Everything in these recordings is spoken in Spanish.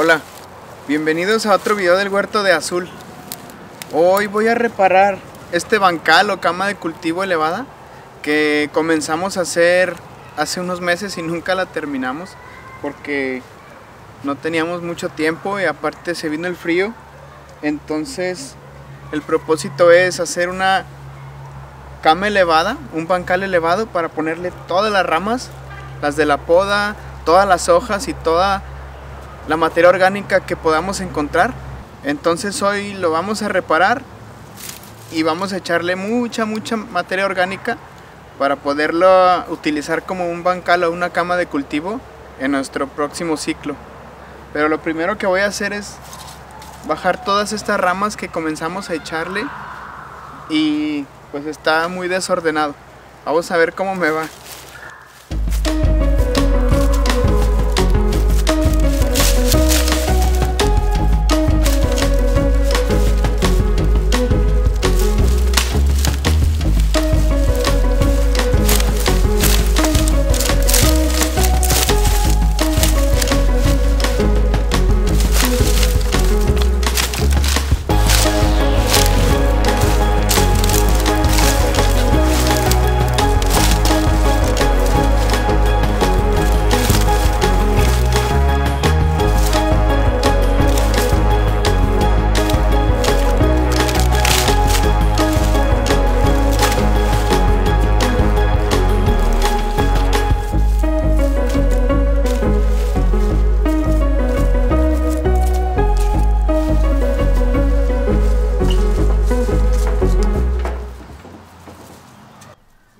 Hola, bienvenidos a otro video del Huerto de Azul. Hoy voy a reparar este bancal o cama de cultivo elevada que comenzamos a hacer hace unos meses y nunca la terminamos porque no teníamos mucho tiempo y aparte se vino el frío. Entonces el propósito es hacer una cama elevada, un bancal elevado para ponerle todas las ramas, las de la poda, todas las hojas y toda la materia orgánica que podamos encontrar. Entonces hoy lo vamos a reparar y vamos a echarle mucha materia orgánica para poderlo utilizar como un bancal o una cama de cultivo en nuestro próximo ciclo. Pero lo primero que voy a hacer es bajar todas estas ramas que comenzamos a echarle y pues está muy desordenado. Vamos a ver cómo me va.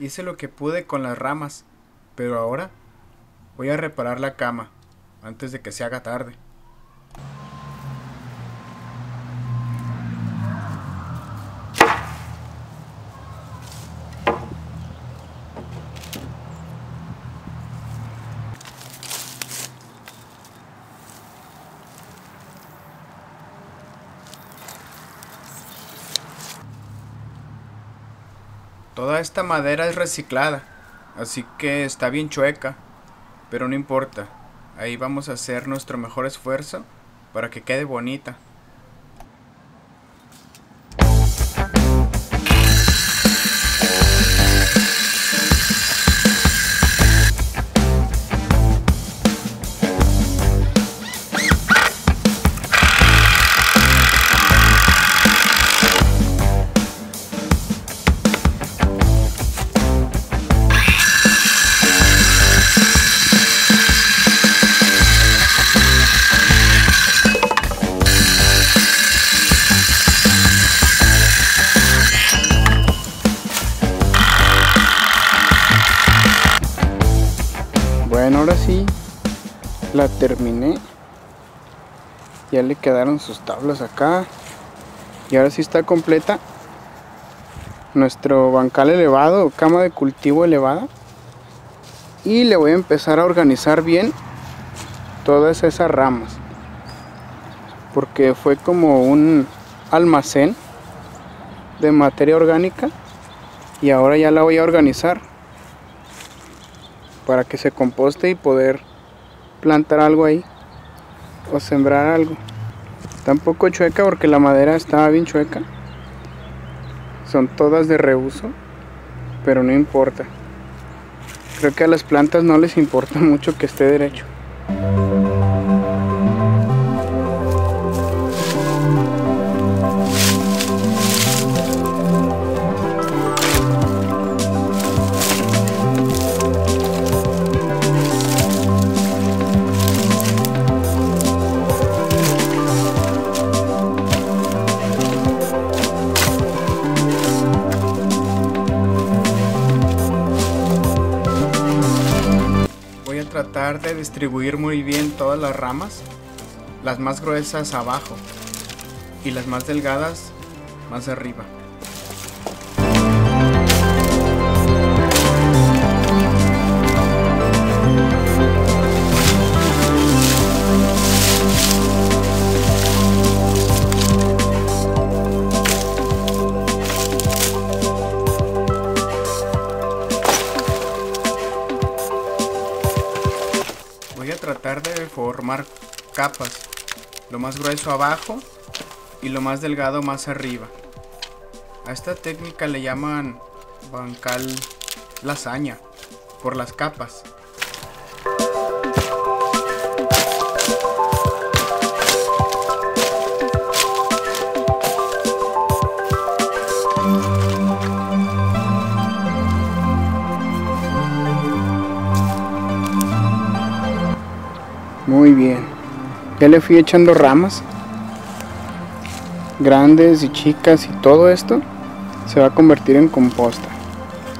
Hice lo que pude con las ramas, pero ahora voy a reparar la cama antes de que se haga tarde. Toda esta madera es reciclada, así que está bien chueca, pero no importa, ahí vamos a hacer nuestro mejor esfuerzo para que quede bonita. Bueno, ahora sí la terminé, ya le quedaron sus tablas acá y ahora sí está completa nuestro bancal elevado o cama de cultivo elevada, y le voy a empezar a organizar bien todas esas ramas porque fue como un almacén de materia orgánica y ahora ya la voy a organizar para que se composte y poder plantar algo ahí o sembrar algo. Está un poco chueca porque la madera estaba bien chueca, son todas de reuso, pero no importa, creo que a las plantas no les importa mucho que esté derecho. Tratar de distribuir muy bien todas las ramas, las más gruesas abajo y las más delgadas más arriba. Tratar de formar capas lo más grueso abajo y lo más delgado más arriba. A esta técnica le llaman bancal lasaña, por las capas. Muy bien, ya le fui echando ramas grandes y chicas, y todo esto se va a convertir en composta.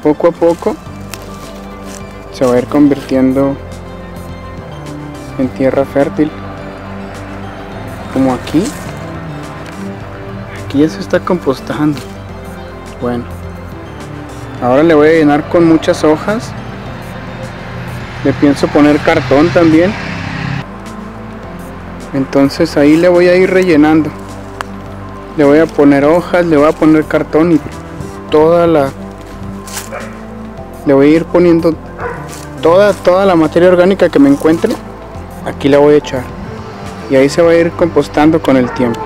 Poco a poco se va a ir convirtiendo en tierra fértil, como aquí ya se está compostando. Bueno, ahora le voy a llenar con muchas hojas, le pienso poner cartón también, entonces ahí le voy a ir rellenando, le voy a poner hojas, le voy a poner cartón y le voy a ir poniendo toda la materia orgánica que me encuentre. Aquí la voy a echar y ahí se va a ir compostando con el tiempo.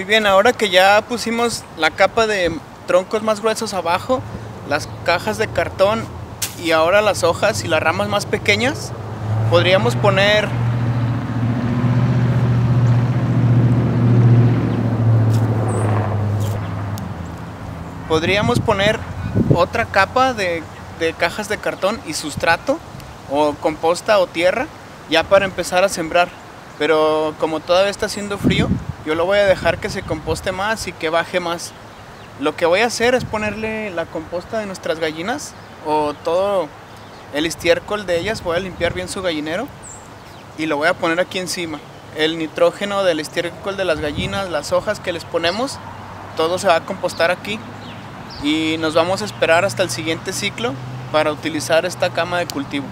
Muy bien, ahora que ya pusimos la capa de troncos más gruesos abajo, las cajas de cartón y ahora las hojas y las ramas más pequeñas, podríamos poner otra capa de cajas de cartón y sustrato o composta o tierra ya para empezar a sembrar, pero como todavía está haciendo frío, yo lo voy a dejar que se composte más y que baje más. Lo que voy a hacer es ponerle la composta de nuestras gallinas o todo el estiércol de ellas. Voy a limpiar bien su gallinero y lo voy a poner aquí encima. El nitrógeno del estiércol de las gallinas, las hojas que les ponemos, todo se va a compostar aquí y nos vamos a esperar hasta el siguiente ciclo para utilizar esta cama de cultivo.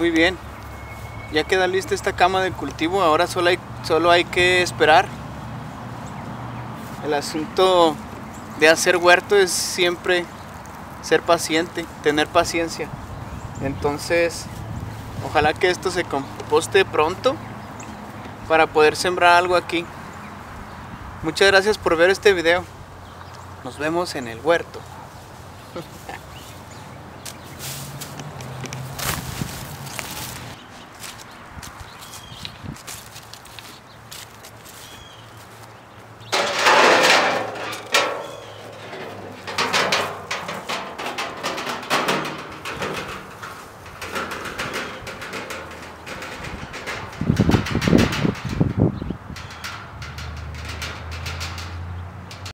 Muy bien, Ya queda lista esta cama de cultivo, ahora solo hay que esperar. El asunto de hacer huerto es siempre ser paciente, tener paciencia. Entonces, ojalá que esto se composte pronto para poder sembrar algo aquí. Muchas gracias por ver este video. Nos vemos en el huerto.